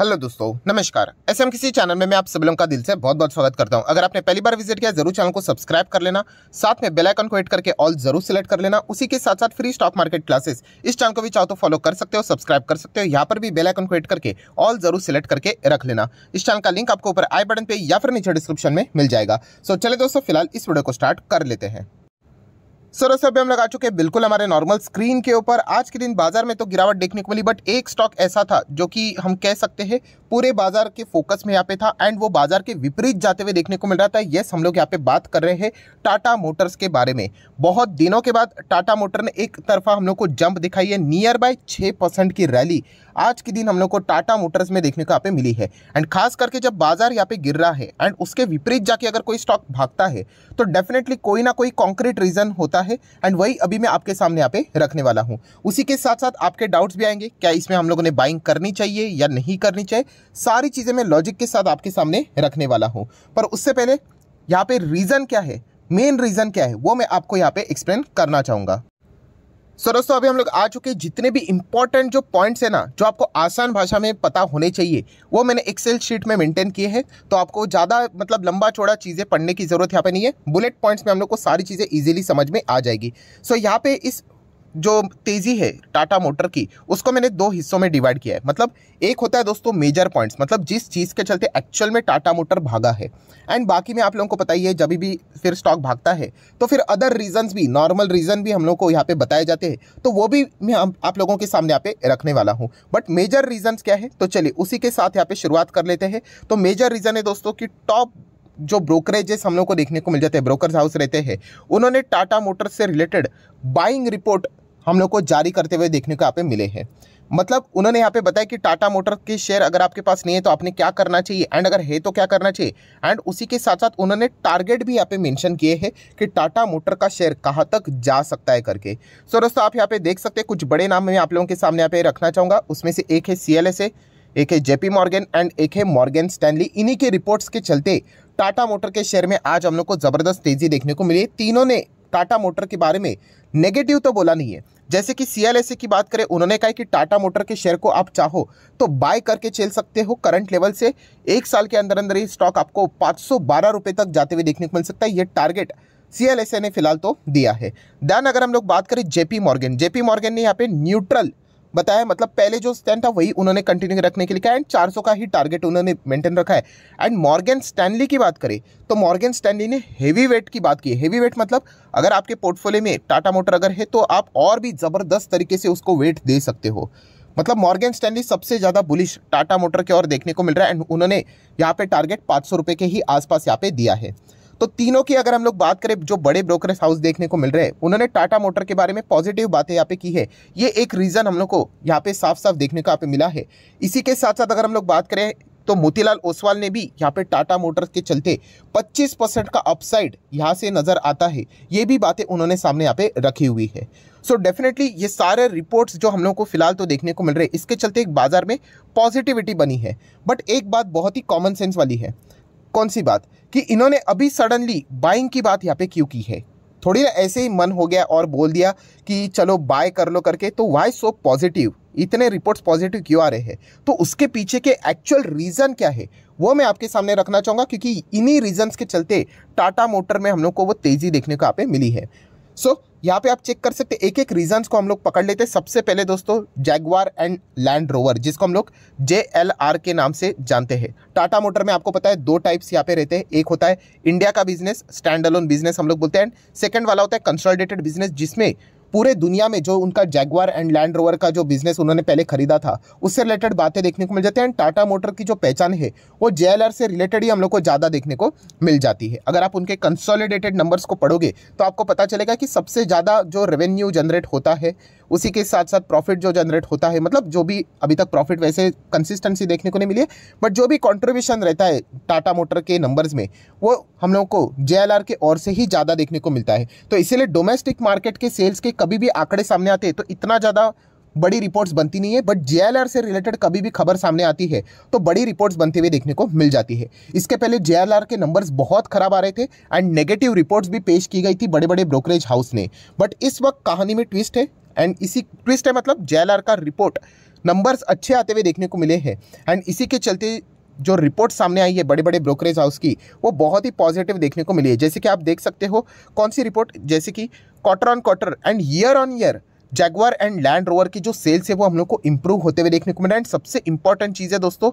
Hello दोस्तों नमस्कार। SMKC channel में मैं आप सब लोगों का दिल से बहुत बहुत स्वागत करता हूं। अगर आपने पहली बार विजिट किया जरूर चैनल को सब्सक्राइब कर लेना, साथ में बेल आइकन को हिट करके ऑल जरूर सिलेक्ट कर लेना। उसी के साथ साथ फ्री स्टॉक मार्केट क्लासेस इस चैनल को भी चाहो तो फॉलो कर सकते हो, सब्सक्राइब कर सकते हो। यहाँ पर भी बेल आइकन को हिट करके ऑल जरूर सिलेक्ट करके रख लेना। इस चैनल का लिंक आपको ऊपर आई बटन पर या फिर नीचे डिस्क्रिप्शन में मिल जाएगा। सो चले दोस्तों फिलहाल इस वीडियो को स्टार्ट कर लेते हैं। दोस्तों अभी हम लगा चुके हैं बिल्कुल हमारे नॉर्मल स्क्रीन के ऊपर। आज के दिन बाजार में तो गिरावट देखने को मिली, बट एक स्टॉक ऐसा था जो कि हम कह सकते हैं पूरे बाजार के फोकस में यहाँ पे था एंड वो बाजार के विपरीत जाते हुए देखने को मिल रहा था। यस, हम लोग यहाँ पे बात कर रहे हैं टाटा मोटर्स के बारे में। बहुत दिनों के बाद टाटा मोटर ने एक तरफा हम लोग को जंप दिखाई है, नियर बाय 6% की रैली आज के दिन हम लोग को टाटा मोटर्स में देखने को यहाँ पे मिली है। एंड खास करके जब बाजार यहाँ पे गिर रहा है एंड उसके विपरीत जाके अगर कोई स्टॉक भागता है तो डेफिनेटली कोई ना कोई कॉन्क्रीट रीजन होता है एंड वही अभी मैं आपके सामने यहाँ पे रखने वाला हूँ। उसी के साथ साथ आपके डाउट्स भी आएंगे, क्या इसमें हम लोगों ने बाइंग करनी चाहिए या नहीं करनी चाहिए, सारी चीज़ें मैं लॉजिक के साथ आपके सामने रखने वाला हूँ। पर उससे पहले यहाँ पे रीज़न क्या है, मेन रीज़न क्या है वो मैं आपको यहाँ पे एक्सप्लेन करना चाहूँगा। सो दोस्तों अभी हम लोग आ चुके जितने भी इंपॉर्टेंट जो पॉइंट्स है ना, जो आपको आसान भाषा में पता होने चाहिए, वो मैंने एक्सेल शीट में मेंटेन किए हैं। तो आपको ज़्यादा मतलब लंबा चौड़ा चीज़ें पढ़ने की ज़रूरत यहाँ पे नहीं है। बुलेट पॉइंट्स में हम लोग को सारी चीज़ें इजीली समझ में आ जाएगी। सो यहाँ पे इस जो तेज़ी है टाटा मोटर की उसको मैंने दो हिस्सों में डिवाइड किया है। मतलब एक होता है दोस्तों मेजर पॉइंट्स, मतलब जिस चीज़ के चलते एक्चुअल में टाटा मोटर भागा है, एंड बाकी में आप लोगों को पता ही है जब भी फिर स्टॉक भागता है तो फिर अदर रीजंस भी, नॉर्मल रीज़न भी हम लोगों को यहाँ पे बताए जाते हैं, तो वो भी मैं आप लोगों के सामने यहाँ पे रखने वाला हूँ। बट मेजर रीजन्स क्या है तो चलिए उसी के साथ यहाँ पे शुरुआत कर लेते हैं। तो मेजर रीज़न है दोस्तों कि टॉप जो ब्रोकरेजेस हम लोग को देखने को मिल जाते हैं, ब्रोकर्स हाउस रहते हैं, उन्होंने टाटा मोटर्स से रिलेटेड बाइंग रिपोर्ट हम लोग को जारी करते हुए देखने को यहाँ पे मिले हैं। मतलब उन्होंने यहाँ पे बताया कि टाटा मोटर के शेयर अगर आपके पास नहीं है तो आपने क्या करना चाहिए एंड अगर है तो क्या करना चाहिए। एंड उसी के साथ साथ उन्होंने टारगेट भी यहाँ पे मेंशन किए हैं कि टाटा मोटर का शेयर कहाँ तक जा सकता है करके। सो दोस्तों आप यहाँ पे देख सकते हैं कुछ बड़े नाम मैं आप लोगों के सामने यहाँ पे रखना चाहूँगा। उसमें से एक है CLSA, एक है JP मॉर्गन एंड एक है मॉर्गन स्टैनली। इन्हीं के रिपोर्ट्स के चलते टाटा मोटर के शेयर में आज हम लोग को ज़बरदस्त तेज़ी देखने को मिली। तीनों ने टाटा मोटर के बारे में नेगेटिव तो बोला नहीं है। जैसे कि CLSA की बात करें, उन्होंने कहा कि टाटा मोटर के शेयर को आप चाहो तो बाय करके चल सकते हो। करंट लेवल से एक साल के अंदर अंदर ही स्टॉक आपको 512 रुपये तक जाते हुए देखने को मिल सकता है। ये टारगेट CLSA ने फिलहाल तो दिया है। दैन अगर हम लोग बात करें JP मॉर्गन ने यहाँ पे न्यूट्रल बताया, मतलब पहले जो स्टैंड था वही उन्होंने कंटिन्यू रखने के लिए कहा एंड 400 का ही टारगेट उन्होंने मेंटेन रखा है। एंड मॉर्गन स्टैनली की बात करें तो मॉर्गन स्टैनली ने हेवी वेट की बात की। हेवी वेट मतलब अगर आपके पोर्टफोलियो में टाटा मोटर अगर है तो आप और भी ज़बरदस्त तरीके से उसको वेट दे सकते हो। मतलब मॉर्गन स्टैनली सबसे ज़्यादा बुलिश टाटा मोटर की ओर देखने को मिल रहा है एंड उन्होंने यहाँ पे टारगेट 500 रुपये के ही आसपास यहाँ पे दिया है। तो तीनों की अगर हम लोग बात करें जो बड़े ब्रोकरेज हाउस देखने को मिल रहे हैं, उन्होंने टाटा मोटर के बारे में पॉजिटिव बातें यहाँ पे की है। ये एक रीज़न हम लोग को यहाँ पे साफ साफ देखने को यहाँ पे मिला है। इसी के साथ साथ अगर हम लोग बात करें तो मोतीलाल ओसवाल ने भी यहाँ पे टाटा मोटर्स के चलते 25% का अपसाइड यहाँ से नज़र आता है, ये भी बातें उन्होंने सामने यहाँ पे रखी हुई है। सो डेफिनेटली ये सारे रिपोर्ट्स जो हम लोगों को फिलहाल तो देखने को मिल रहे हैं, इसके चलते एक बाजार में पॉजिटिविटी बनी है। बट एक बात बहुत ही कॉमन सेंस वाली है, कौन सी बात, कि इन्होंने अभी सडनली बाइंग की बात यहाँ पे क्यों की है। थोड़ी ना ऐसे ही मन हो गया और बोल दिया कि चलो बाय कर लो करके। तो वाई सो पॉजिटिव, इतने रिपोर्ट्स पॉजिटिव क्यों आ रहे हैं, तो उसके पीछे के एक्चुअल रीज़न क्या है वो मैं आपके सामने रखना चाहूँगा, क्योंकि इन्हीं रीजन्स के चलते टाटा मोटर में हम लोग को वो तेज़ी देखने को यहाँ पे मिली है। सो यहाँ पे आप चेक कर सकते हैं एक एक रीजन्स को हम लोग पकड़ लेते हैं। सबसे पहले दोस्तों जैगवार एंड लैंड रोवर, जिसको हम लोग JLR के नाम से जानते हैं। टाटा मोटर में आपको पता है दो टाइप्स यहाँ पे रहते हैं, एक होता है इंडिया का बिजनेस, स्टैंड अलोन बिजनेस हम लोग बोलते हैं, सेकंड वाला होता है कंसोलिडेटेड बिजनेस, जिसमें पूरे दुनिया में जो उनका जैगवार एंड लैंड रोवर का जो बिजनेस उन्होंने पहले खरीदा था उससे रिलेटेड बातें देखने को मिल जाती हैं। एंड टाटा मोटर की जो पहचान है वो JLR से रिलेटेड ही हम लोग को ज़्यादा देखने को मिल जाती है। अगर आप उनके कंसोलिडेटेड नंबर्स को पढ़ोगे तो आपको पता चलेगा कि सबसे ज़्यादा जो रेवेन्यू जनरेट होता है, उसी के साथ साथ प्रॉफिट जो जनरेट होता है, मतलब जो भी अभी तक प्रॉफिट वैसे कंसिस्टेंसी देखने को नहीं मिली है, बट जो भी कंट्रीब्यूशन रहता है टाटा मोटर के नंबर्स में वो हम लोग को JLR के ओर से ही ज़्यादा देखने को मिलता है। तो इसीलिए डोमेस्टिक मार्केट के सेल्स के कभी भी आंकड़े सामने आते हैं तो इतना ज़्यादा बड़ी रिपोर्ट्स बनती नहीं है, बट JLR से रिलेटेड कभी भी खबर सामने आती है तो बड़ी रिपोर्ट्स बनते हुए देखने को मिल जाती है। इसके पहले JLR के नंबर्स बहुत खराब आ रहे थे एंड नेगेटिव रिपोर्ट्स भी पेश की गई थी बड़े बड़े ब्रोकरेज हाउस ने, बट इस वक्त कहानी में ट्विस्ट है एंड इसी ट्विस्ट है मतलब JLR का रिपोर्ट नंबर्स अच्छे आते हुए देखने को मिले हैं एंड इसी के चलते जो रिपोर्ट सामने आई है बड़े बड़े ब्रोकरेज हाउस की वो बहुत ही पॉजिटिव देखने को मिली है। जैसे कि आप देख सकते हो कौन सी रिपोर्ट, जैसे कि quarter on quarter and year on year Jaguar and Land Rover की जो सेल्स है वो हम लोग को इम्प्रूव होते हुए देखने को मिला। एंड सबसे इंपॉर्टेंट चीज़ है दोस्तों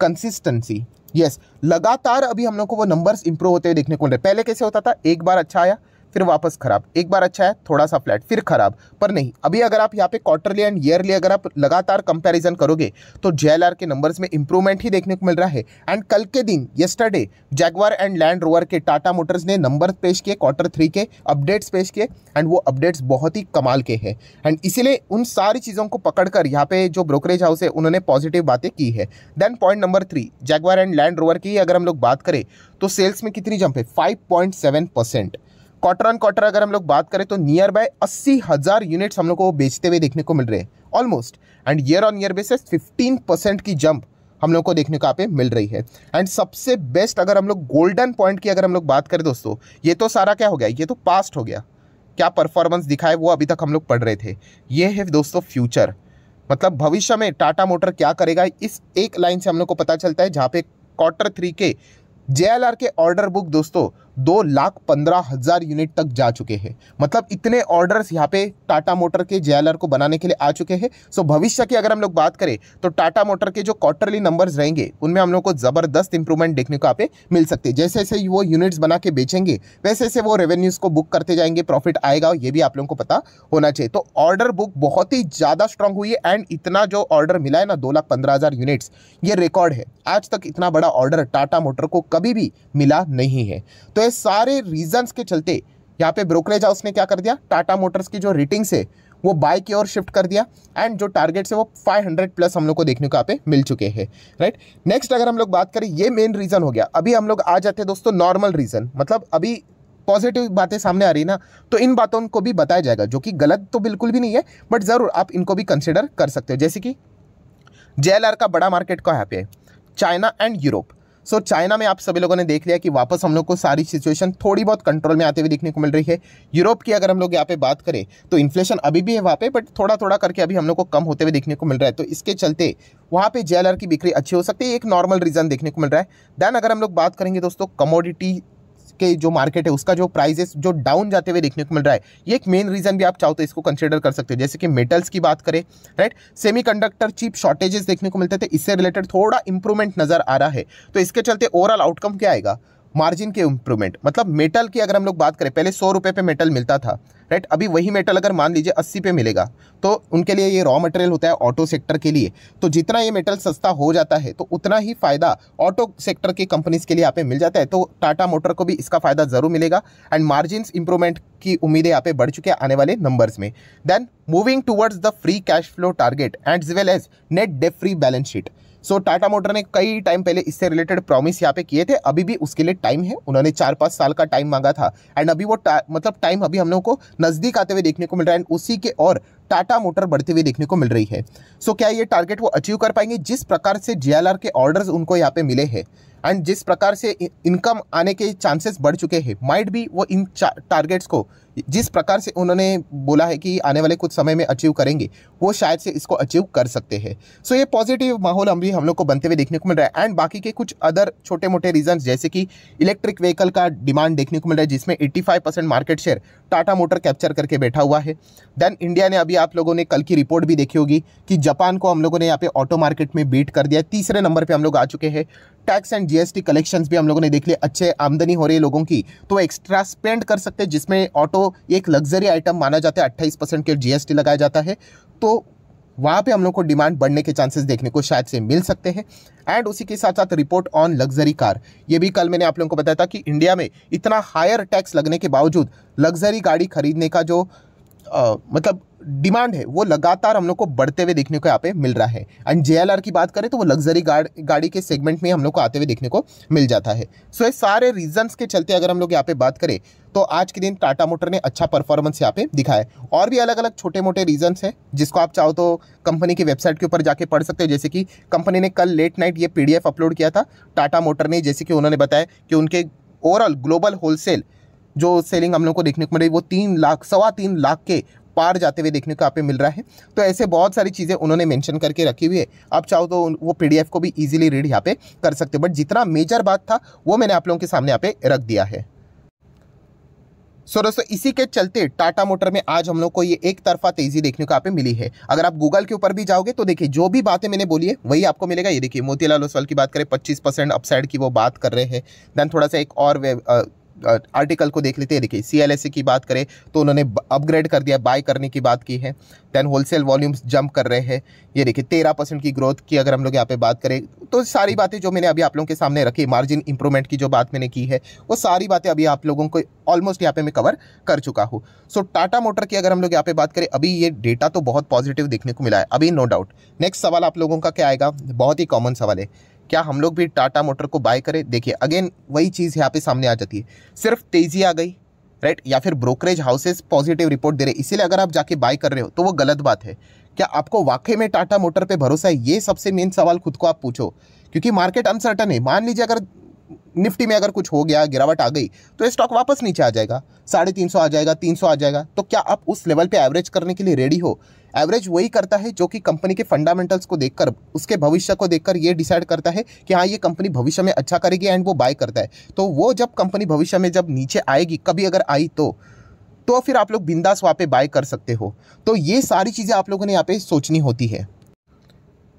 कंसिस्टेंसी। यस, लगातार अभी हम लोग को वो नंबर्स इंप्रूव होते हुए देखने को मिल रहे। पहले कैसे होता था, एक बार अच्छा आया फिर वापस खराब, एक बार अच्छा है थोड़ा सा फ्लैट फिर खराब, पर नहीं, अभी अगर आप यहाँ पे क्वार्टरली एंड ईयरली अगर आप लगातार कंपैरिजन करोगे तो जेएलआर के नंबर्स में इंप्रूवमेंट ही देखने को मिल रहा है। एंड कल के दिन yesterday Jaguar and Land Rover के टाटा मोटर्स ने नंबर पेश किए, क्वार्टर थ्री के अपडेट्स पेश किए एंड वो अपडेट्स बहुत ही कमाल के हैं एंड इसीलिए उन सारी चीज़ों को पकड़कर यहाँ पे जो ब्रोकरेज हाउस है उन्होंने पॉजिटिव बातें की है। Then point number three, Jaguar and Land Rover की अगर हम लोग बात करें तो सेल्स में कितनी जंप है, 5.7%। क्वार्टर ऑन क्वार्टर अगर हम लोग बात करें तो नियर बाय 80,000 यूनिट्स हम लोग को बेचते हुए देखने को मिल रहे हैं almost. And year on year basis 15% की जंप हम लोग को देखने को यहाँ पे मिल रही है। एंड सबसे बेस्ट अगर हम लोग गोल्डन पॉइंट की अगर हम लोग बात करें दोस्तों, ये तो सारा क्या हो गया, ये तो पास्ट हो गया, क्या परफॉर्मेंस दिखाए वो अभी तक हम लोग पढ़ रहे थे। ये है दोस्तों फ्यूचर, मतलब भविष्य में टाटा मोटर क्या करेगा इस एक लाइन से हम लोग को पता चलता है, जहाँ पे क्वार्टर थ्री के JLR के ऑर्डर बुक दोस्तों 2,15,000 यूनिट तक जा चुके हैं। मतलब इतने ऑर्डर्स यहाँ पे टाटा मोटर के JLR को बनाने के लिए आ चुके हैं। सो भविष्य की अगर हम लोग बात करें तो टाटा मोटर के जो क्वार्टरली नंबर्स रहेंगे उनमें हम लोग को ज़बरदस्त इंप्रूवमेंट देखने को यहाँ पे मिल सकते हैं। जैसे जैसे वो यूनिट्स बना के बेचेंगे वैसे जैसे वो रेवेन्यूज़ को बुक करते जाएंगे, प्रॉफिट आएगा, ये भी आप लोगों को पता होना चाहिए। तो ऑर्डर बुक बहुत ही ज़्यादा स्ट्रांग हुई है एंड इतना जो ऑर्डर मिला है ना 2,15,000 यूनिट्स, ये रिकॉर्ड है। आज तक इतना बड़ा ऑर्डर टाटा मोटर को कभी भी मिला नहीं है। तो ये सारे रीजंस के चलते यहाँ पे ब्रोकरेज हाउस ने क्या कर दिया, टाटा मोटर्स की जो रेटिंग्स है वो बाय की ओर शिफ्ट कर दिया एंड जो टारगेट्स है वो 500 प्लस हम लोग को देखने को यहाँ पे मिल चुके हैं। राइट, नेक्स्ट अगर हम लोग बात करें ये मेन रीज़न हो गया। अभी हम लोग आ जाते हैं दोस्तों नॉर्मल रीज़न, मतलब अभी पॉजिटिव बातें सामने आ रही ना तो इन बातों को भी बताया जाएगा, जो कि गलत तो बिल्कुल भी नहीं है बट ज़रूर आप इनको भी कंसिडर कर सकते हो। जैसे कि JLR का बड़ा मार्केट कहाँ पे है, China and Europe. So China में आप सभी लोगों ने देख लिया कि वापस हम लोग को सारी सिचुएशन थोड़ी बहुत कंट्रोल में आते हुए देखने को मिल रही है। यूरोप की अगर हम लोग यहाँ पे बात करें तो इन्फ्लेशन अभी भी है वहाँ पे, बट थोड़ा थोड़ा करके अभी हम लोग को कम होते हुए देखने को मिल रहा है। तो इसके चलते वहाँ पे JLR की बिक्री अच्छी हो सकती है, एक नॉर्मल रीज़न देखने को मिल रहा है। दैन अगर हम लोग बात करेंगे दोस्तों कमोडिटी के जो मार्केट है उसका जो प्राइसेस जो डाउन जाते हुए देखने को मिल रहा है, ये एक मेन रीजन भी आप चाहो तो इसको कंसीडर कर सकते हो। जैसे कि मेटल्स की बात करें, राइट, सेमीकंडक्टर चिप शॉर्टेजेस देखने को मिलते थे, इससे रिलेटेड थोड़ा इंप्रूवमेंट नजर आ रहा है। तो इसके चलते ओवरऑल आउटकम क्या आएगा, मार्जिन के इंप्रूवमेंट। मतलब मेटल की अगर हम लोग बात करें, पहले 100 रुपये पे मेटल मिलता था, राइट, अभी वही मेटल अगर मान लीजिए 80 पे मिलेगा तो उनके लिए ये रॉ मटेरियल होता है ऑटो सेक्टर के लिए। तो जितना ये मेटल सस्ता हो जाता है तो उतना ही फ़ायदा ऑटो सेक्टर की कंपनीज़ के लिए यहाँ पे मिल जाता है। तो टाटा मोटर को भी इसका फ़ायदा ज़रूर मिलेगा एंड मार्जिनस इंप्रूवमेंट की उम्मीदें यहाँ पे बढ़ चुके हैं आने वाले नंबर्स में। Then moving towards the free cash flow target and as well as net debt free balance sheet. So Tata motor ने कई टाइम पहले इससे रिलेटेड प्रॉमिस यहाँ पे किए थे, अभी भी उसके लिए टाइम है। उन्होंने 4-5 साल का टाइम मांगा था एंड अभी वो मतलब टाइम अभी हम लोग को नज़दीक आते हुए देखने को मिल रहा है एंड उसी के और टाटा मोटर बढ़ते हुए देखने को मिल रही है। सो क्या ये टारगेट वो अचीव कर पाएंगे जिस प्रकार से JLR के ऑर्डर्स उनको यहाँ पे मिले हैं एंड जिस प्रकार से इनकम आने के चांसेस बढ़ चुके हैं? माइट भी वो इन टारगेट्स को जिस प्रकार से उन्होंने बोला है कि आने वाले कुछ समय में अचीव करेंगे, वो शायद से इसको अचीव कर सकते हैं। सो ये पॉजिटिव माहौल अभी हम लोग को बनते हुए देखने को मिल रहा है एंड बाकी के कुछ अदर छोटे मोटे रीजंस जैसे कि इलेक्ट्रिक व्हीकल का डिमांड देखने को मिल रहा है, जिसमें 85% market share Tata motor capture करके बैठा हुआ है। देन इंडिया ने, अभी आप लोगों ने कल की रिपोर्ट भी देखी होगी कि जापान को हम लोगों ने यहाँ पे ऑटो मार्केट में बीट कर दिया, तीसरे नंबर पर हम लोग आ चुके हैं। टैक्स एंड GST कलेक्शंस भी हम लोगों ने देख लिए, अच्छे आमदनी हो रही है लोगों की, तो एक्स्ट्रा स्पेंड कर सकते हैं, जिसमें ऑटो एक लग्जरी आइटम माना जाता है। 28% के GST लगाया जाता है, तो वहाँ पे हम लोग को डिमांड बढ़ने के चांसेस देखने को शायद से मिल सकते हैं। एंड उसी के साथ साथ रिपोर्ट ऑन लग्जरी कार, ये भी कल मैंने आप लोगों को बताया था कि इंडिया में इतना हायर टैक्स लगने के बावजूद लग्जरी गाड़ी खरीदने का जो मतलब डिमांड है वो लगातार हम लोग को बढ़ते हुए देखने को यहाँ पे मिल रहा है। एंड JLR की बात करें तो वो लग्जरी गाड़ी के सेगमेंट में हम लोग को आते हुए देखने को मिल जाता है। सो ये सारे रीजंस के चलते अगर हम लोग यहाँ पे बात करें तो आज के दिन टाटा मोटर ने अच्छा परफॉर्मेंस यहाँ पे दिखाया है। और भी अलग अलग छोटे मोटे रीजंस हैं जिसको आप चाहो तो कंपनी की वेबसाइट के ऊपर जाके पढ़ सकते हो। जैसे कि कंपनी ने कल लेट नाइट ये PDF अपलोड किया था टाटा मोटर ने, जैसे कि उन्होंने बताया कि उनके ओवरऑल ग्लोबल होलसेल जो सेलिंग हम लोग को देखने को मिल रही है वो 3 लाख, 3.25 लाख के पार जाते हुए देखने को आप मिल रहा है। तो ऐसे बहुत सारी चीज़ें उन्होंने मेंशन करके रखी हुई है। आप चाहो तो वो पीडीएफ को भी इजीली रीड यहाँ पे कर सकते हो, बट जितना मेजर बात था वो मैंने आप लोगों के सामने यहाँ पे रख दिया है। सो दोस्तों इसी के चलते टाटा मोटर में आज हम लोग को ये एक तरफा तेजी देखने को आप मिली है। अगर आप गूगल के ऊपर भी जाओगे तो देखिए जो भी बातें मैंने बोली है वही आपको मिलेगा। ये देखिए मोतीलाल ओसवाल की बात करें 25% अपसाइड की वो बात कर रहे हैं। दैन थोड़ा सा एक और आर्टिकल को देख लेते हैं। देखिए CLSA की बात करें तो उन्होंने अपग्रेड कर दिया, बाय करने की बात की है। दैन होलसेल वॉल्यूम्स जंप कर रहे हैं। ये देखिए 13% की ग्रोथ की अगर हम लोग यहाँ पे बात करें तो सारी बातें जो मैंने अभी आप लोगों के सामने रखी, मार्जिन इंप्रूवमेंट की जो बात मैंने की है वो सारी बातें अभी आप लोगों को ऑलमोस्ट यहाँ पे मैं कवर कर चुका हूँ। सो टाटा मोटर की अगर हम लोग यहाँ पे बात करें अभी ये डेटा तो बहुत पॉजिटिव देखने को मिला है अभी, नो डाउट। नेक्स्ट सवाल आप लोगों का क्या आएगा, बहुत ही कॉमन सवाल है, क्या हम लोग भी टाटा मोटर को बाय करें? देखिए अगेन वही चीज़ यहाँ पे सामने आ जाती है, सिर्फ तेज़ी आ गई राइट, या फिर ब्रोकरेज हाउसेस पॉजिटिव रिपोर्ट दे रहे, इसीलिए अगर आप जाके बाय कर रहे हो तो वो गलत बात है। क्या आपको वाकई में टाटा मोटर पे भरोसा है? ये सबसे मेन सवाल खुद को आप पूछो, क्योंकि मार्केट अनसर्टन है। मान लीजिए अगर निफ्टी में अगर कुछ हो गया, गिरावट आ गई तो ये स्टॉक वापस नीचे आ जाएगा, 350 आ जाएगा, 300 आ जाएगा। तो क्या आप उस लेवल पे एवरेज करने के लिए रेडी हो? एवरेज वही करता है जो कि कंपनी के फंडामेंटल्स को देखकर, उसके भविष्य को देखकर ये डिसाइड करता है कि हाँ ये कंपनी भविष्य में अच्छा करेगी एंड वो बाय करता है। तो वो जब कंपनी भविष्य में जब नीचे आएगी, कभी अगर आई तो फिर आप लोग बिंदास वहाँ पे बाय कर सकते हो। तो ये सारी चीज़ें आप लोगों ने यहाँ पे सोचनी होती है।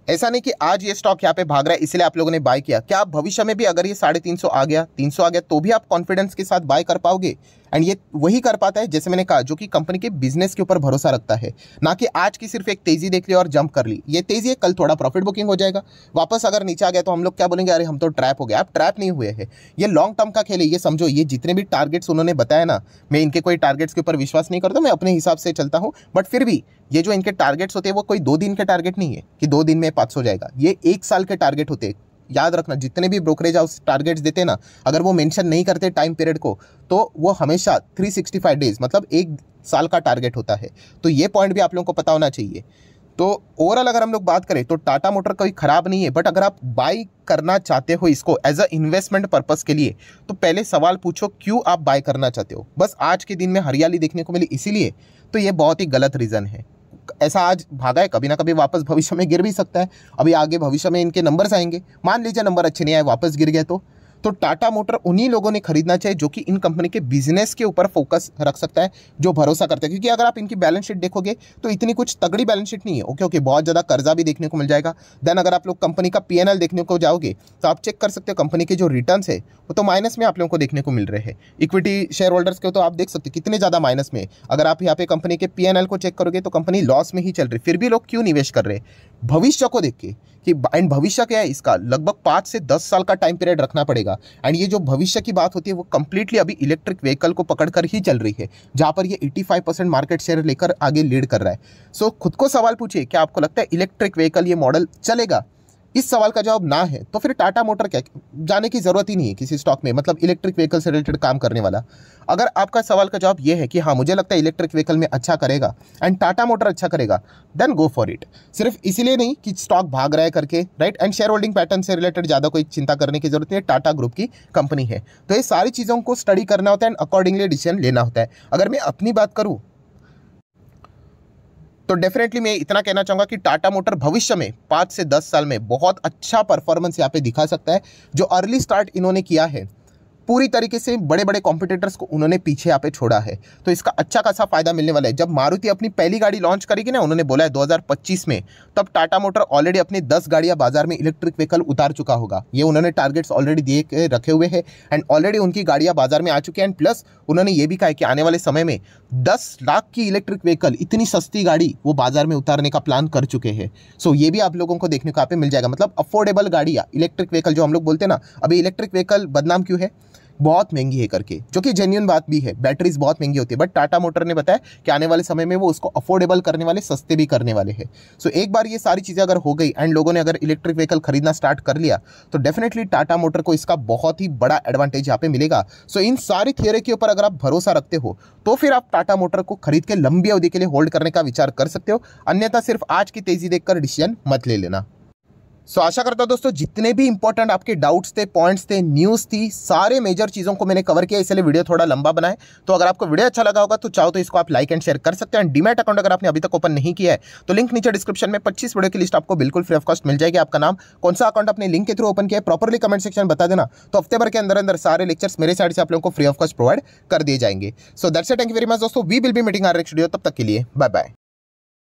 ऐसा नहीं कि आज ये स्टॉक यहाँ पे भाग रहा है इसलिए आप लोगों ने बाय किया। क्या आप भविष्य में भी अगर ये 350 आ गया, 300 आ गया तो भी आप कॉन्फिडेंस के साथ बाय कर पाओगे? एंड ये वही कर पाता है, जैसे मैंने कहा, जो कि कंपनी के बिजनेस के ऊपर भरोसा रखता है, ना कि आज की सिर्फ एक तेज़ी देख ली और जंप कर ली। ये तेज़ी है, कल थोड़ा प्रॉफिट बुकिंग हो जाएगा, वापस अगर नीचे आ गया तो हम लोग क्या बोलेंगे, अरे हम तो ट्रैप हो गए। आप ट्रैप नहीं हुए हैं, ये लॉन्ग टर्म का खेल है। ये समझो, ये जितने भी टारगेट्स उन्होंने बताया ना, मैं इनके कोई टारगेट्स के ऊपर विश्वास नहीं करता, मैं अपने हिसाब से चलता हूँ। बट फिर भी ये जो इनके टारगेट्स होते हैं वो कोई 2 दिन के टारगेट नहीं है कि 2 दिन में 500 जाएगा, ये 1 साल के टारगेट होते हैं। याद रखना, जितने भी ब्रोकरेज हाउस टारगेट्स देते ना, अगर वो मेंशन नहीं करते टाइम पीरियड को तो वो हमेशा 365 डेज मतलब 1 साल का टारगेट होता है। तो ये पॉइंट भी आप लोगों को पता होना चाहिए। तो ओवरऑल अगर हम लोग बात करें तो टाटा मोटर कोई ख़राब नहीं है, बट अगर आप बाय करना चाहते हो इसको एज अ इन्वेस्टमेंट पर्पस के लिए तो पहले सवाल पूछो क्यों आप बाय करना चाहते हो। बस आज के दिन में हरियाली देखने को मिली इसीलिए, तो ये बहुत ही गलत रीज़न है। ऐसा आज भागा है, कभी ना कभी वापस भविष्य में गिर भी सकता है। अभी आगे भविष्य में इनके नंबर्स आएंगे, मान लीजिए नंबर अच्छे नहीं आए, वापस गिर गए तो टाटा मोटर उन्हीं लोगों ने खरीदना चाहिए जो कि इन कंपनी के बिजनेस के ऊपर फोकस रख सकता है, जो भरोसा करता है। क्योंकि अगर आप इनकी बैलेंस शीट देखोगे तो इतनी कुछ तगड़ी बैलेंस शीट नहीं है। ओके, बहुत ज़्यादा कर्जा भी देखने को मिल जाएगा। देन अगर आप लोग कंपनी का P&L देखने को जाओगे तो आप चेक कर सकते हो कंपनी के जो रिटर्न है वो तो माइनस में आप लोगों को देखने को मिल रहे हैं। इक्विटी शेयर होल्डर्स के तो आप देख सकते हो कितने ज़्यादा माइनस में। अगर आप यहाँ पे कंपनी के P&L को चेक करोगे तो कंपनी लॉस में ही चल रही, फिर भी लोग क्यों निवेश कर रहे? भविष्य को देख के कि एंड भविष्य क्या है इसका, लगभग 5 से 10 साल का टाइम पीरियड रखना पड़ेगा। एंड ये जो भविष्य की बात होती है वो कंप्लीटली अभी इलेक्ट्रिक व्हीकल को पकड़कर ही चल रही है, जहाँ पर ये 85% मार्केट शेयर लेकर आगे लीड कर रहा है। सो खुद को सवाल पूछिए, क्या आपको लगता है इलेक्ट्रिक व्हीकल ये मॉडल चलेगा? इस सवाल का जवाब ना है तो फिर टाटा मोटर क्या, जाने की ज़रूरत ही नहीं है किसी स्टॉक में, मतलब इलेक्ट्रिक व्हीकल से रिलेटेड काम करने वाला। अगर आपका सवाल का जवाब ये है कि हाँ मुझे लगता है इलेक्ट्रिक व्हीकल में अच्छा करेगा एंड टाटा मोटर अच्छा करेगा, देन गो फॉर इट। सिर्फ इसीलिए नहीं कि स्टॉक भाग रहा है करके, right. And share holding pattern से रिलेटेड ज़्यादा कोई चिंता करने की जरूरत नहीं है, टाटा ग्रुप की कंपनी है। तो ये सारी चीज़ों को स्टडी करना होता है एंड अकॉर्डिंगली डिसीजन लेना होता है। अगर मैं अपनी बात करूँ तो डेफिनेटली मैं इतना कहना चाहूँगा कि टाटा मोटर भविष्य में 5 से 10 साल में बहुत अच्छा परफॉर्मेंस यहाँ पे दिखा सकता है। जो अर्ली स्टार्ट इन्होंने किया है पूरी तरीके से बड़े बड़े कॉम्पिटिटर्स को उन्होंने पीछे यहाँ पे छोड़ा है, तो इसका अच्छा खासा फायदा मिलने वाला है। जब मारुति अपनी पहली गाड़ी लॉन्च करेगी ना, उन्होंने बोला है 2025 में, तब टाटा मोटर ऑलरेडी अपनी 10 गाड़ियाँ बाजार में इलेक्ट्रिक व्हीकल उतार चुका होगा। ये उन्होंने टारगेट्स ऑलरेडी दिए रखे हुए हैं एंड ऑलरेडी उनकी गाड़ियाँ बाजार में आ चुकी हैं। एंड प्लस उन्होंने ये भी कहा है कि आने वाले समय में 10 लाख की इलेक्ट्रिक व्हीकल, इतनी सस्ती गाड़ी वो बाजार में उतारने का प्लान कर चुके हैं। सो ये भी आप लोगों को देखने को यहाँ पे मिल जाएगा, मतलब अफोर्डेबल गाड़ियाँ, इलेक्ट्रिक व्हीकल जो हम लोग बोलते हैं ना। अभी इलेक्ट्रिक व्हीकल बदनाम क्यों है, बहुत महंगी है करके, जो कि जेन्युइन बात भी है, बैटरीज बहुत महंगी होती है। बट टाटा मोटर ने बताया कि आने वाले समय में वो उसको अफोर्डेबल करने वाले, सस्ते भी करने वाले हैं। सो एक बार ये सारी चीज़ें अगर हो गई एंड लोगों ने अगर इलेक्ट्रिक व्हीकल खरीदना स्टार्ट कर लिया तो डेफिनेटली टाटा मोटर को इसका बहुत ही बड़ा एडवांटेज यहाँ पे मिलेगा। सो इन सारी थियोरी के ऊपर अगर आप भरोसा रखते हो तो फिर आप टाटा मोटर को खरीद के लंबी अवधि के लिए होल्ड करने का विचार कर सकते हो, अन्यथा सिर्फ आज की तेजी देखकर डिसीजन मत ले लेना। सो आशा करता हूं दोस्तों जितने भी इंपॉर्टेंट आपके डाउट्स थे, पॉइंट्स थे, न्यूज़ थी, सारे मेजर चीज़ों को मैंने कवर किया, इसलिए वीडियो थोड़ा लंबा बनाए। तो अगर आपको वीडियो अच्छा लगा होगा तो चाहो तो इसको आप लाइक एंड शेयर कर सकते हैं। डीमैट अकाउंट अगर आपने अभी तक ओपन नहीं किया है तो लिंक नीचे डिस्क्रिप्शन में 25 वीडियो की लिस्ट आपको बिल्कुल फ्री ऑफ कॉस्ट मिल जाएगी। आपका नाम, कौन सा अकाउंट आपने लिंक के थ्रू ओपन किया है, प्रॉपरली कमेंट सेक्शन बता देना। तो हफ्ते भर के अंदर अंदर सारे लेक्चर्स मेरे साइड से आप लोगों को फ्री ऑफ कॉस्ट प्रोवाइड कर दिए जाएंगे। So that's it, thank you very much दोस्तों, we will be meeting our next video. तब तक के लिए बाय बाय।